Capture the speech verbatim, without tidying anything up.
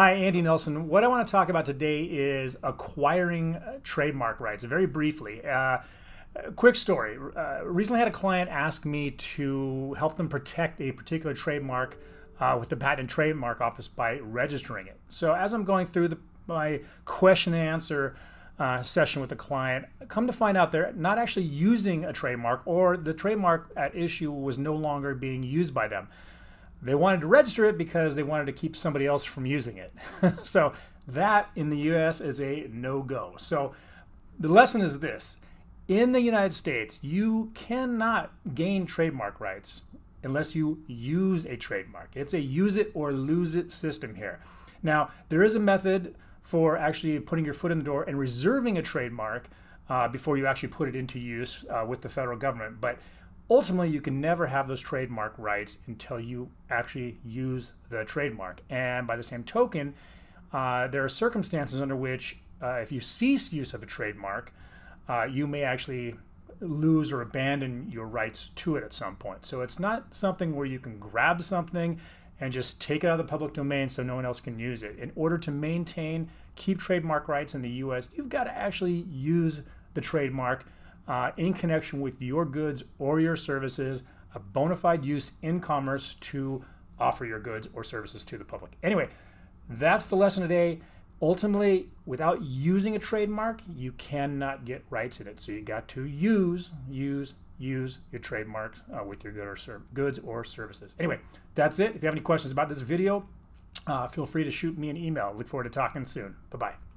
Hi, Andy Nelson. What I want to talk about today is acquiring trademark rights, very briefly. Uh, quick story. Uh, recently had a client ask me to help them protect a particular trademark uh, with the Patent and Trademark Office by registering it. So as I'm going through the, my question and answer uh, session with the client, come to find out they're not actually using a trademark, or the trademark at issue was no longer being used by them. They wanted to register it because they wanted to keep somebody else from using it. So that in the U S is a no-go. So the lesson is this. In the United States, you cannot gain trademark rights unless you use a trademark. It's a use it or lose it system here. Now, there is a method for actually putting your foot in the door and reserving a trademark uh, before you actually put it into use uh, with the federal government. But ultimately, you can never have those trademark rights until you actually use the trademark. And by the same token, uh, there are circumstances under which uh, if you cease use of a trademark, uh, you may actually lose or abandon your rights to it at some point. So it's not something where you can grab something and just take it out of the public domain so no one else can use it. In order to maintain, keep trademark rights in the U S, you've got to actually use the trademark Uh, in connection with your goods or your services, a bona fide use in commerce to offer your goods or services to the public. Anyway, that's the lesson today. Ultimately, without using a trademark, you cannot get rights in it. So you got to use, use, use your trademarks uh, with your good or ser goods or services. Anyway, that's it. If you have any questions about this video, uh, feel free to shoot me an email. Look forward to talking soon. Bye-bye.